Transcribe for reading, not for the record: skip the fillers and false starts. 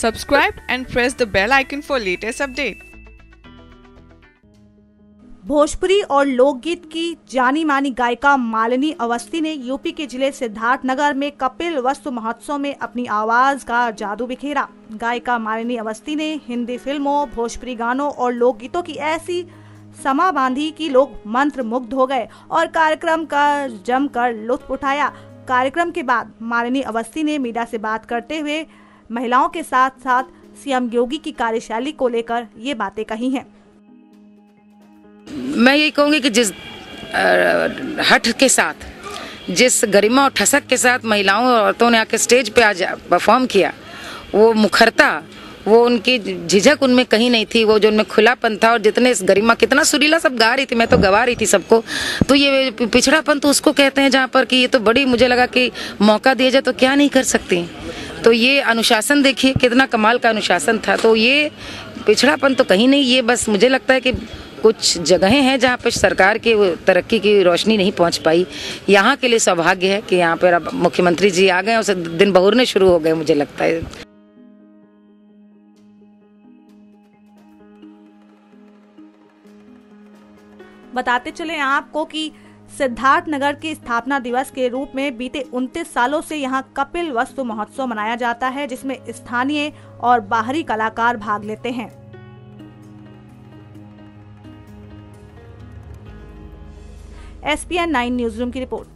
Subscribe and press the bell icon for latest update. Bhojpuri और लोकगीत की जानी मानी गायिका मालिनी अवस्थी ने यूपी के जिले सिद्धार्थ नगर में कपिल वस्तु महोत्सव में अपनी आवाज का जादू बिखेरा। गायिका मालिनी अवस्थी ने हिंदी फिल्मों, भोजपुरी गानों और लोकगीतों की ऐसी समा बांधी कि लोग मंत्र मुग्ध हो गए और कार्यक्रम का जमकर लुत्फ उठाया। कार्यक्रम के बाद मालिनी अवस्थी ने मीडिया से बात करते हुए महिलाओं के साथ साथ सीएम योगी की कार्यशैली को लेकर ये बातें कही हैं। मैं ये कहूँगी कि जिस हठ के साथ, जिस गरिमा और ठसक के साथ महिलाओं और औरतों ने आके स्टेज पे आज परफॉर्म किया, वो मुखरता, वो उनकी झिझक उनमें कहीं नहीं थी, वो जो उनमें खुलापन था और जितने इस गरिमा, कितना सुरीला सब गा रही थी, मैं तो गवा रही थी सबको। तो ये पिछड़ापन तो उसको कहते हैं जहाँ पर कि ये तो बड़ी, मुझे लगा कि मौका दिया जाए तो क्या नहीं कर सकती। तो ये अनुशासन देखिए कितना कमाल का अनुशासन था। तो ये पिछड़ापन तो कहीं नहीं, ये बस मुझे लगता है कि कुछ जगहें हैं जहाँ पर सरकार की तरक्की की रोशनी नहीं पहुँच पाई। यहाँ के लिए सौभाग्य है कि यहाँ पर अब मुख्यमंत्री जी आ गए, उसे दिन बहुरने शुरू हो गए मुझे लगता है। बताते चले आपको कि सिद्धार्थ नगर के स्थापना दिवस के रूप में बीते 29 सालों से यहां कपिल वस्तु महोत्सव मनाया जाता है, जिसमें स्थानीय और बाहरी कलाकार भाग लेते हैं। SPN9 न्यूज़ रूम की रिपोर्ट।